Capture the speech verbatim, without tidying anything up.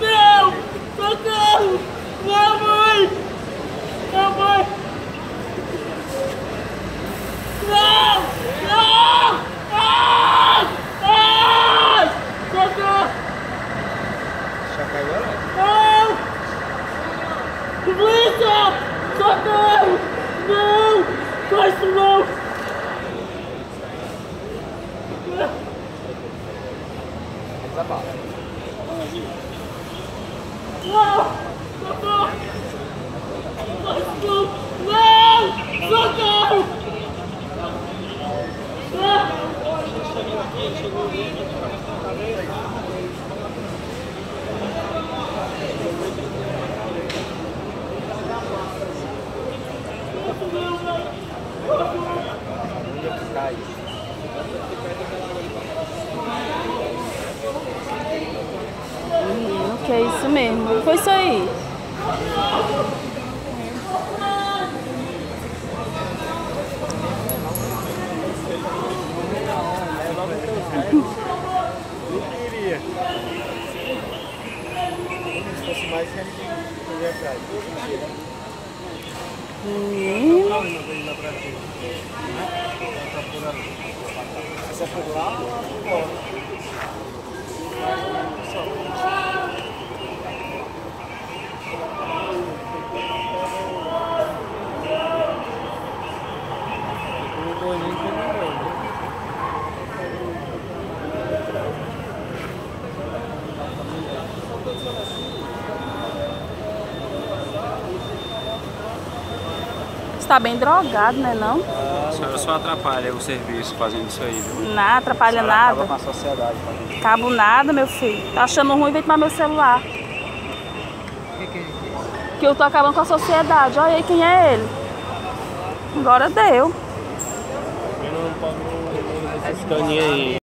Não! Socorro! Não, mãe! Não, mãe! Não! Não! Ai! Ai! Socorro! Já caiu ela? Não! Polícia! Socorro! Não! Faz isso não! Tá bom. Não! Socorro! Que é isso mesmo, foi isso aí. Tá bem drogado, né não? A senhora só atrapalha o serviço fazendo isso aí, viu? Não, atrapalha nada. Acaba com a sociedade, acabo nada, meu filho. Tá achando ruim, vem tomar meu celular. Que, que, que... que eu tô acabando com a sociedade. Olha aí quem é ele. Agora deu. Eu não pago esses caninhos aí.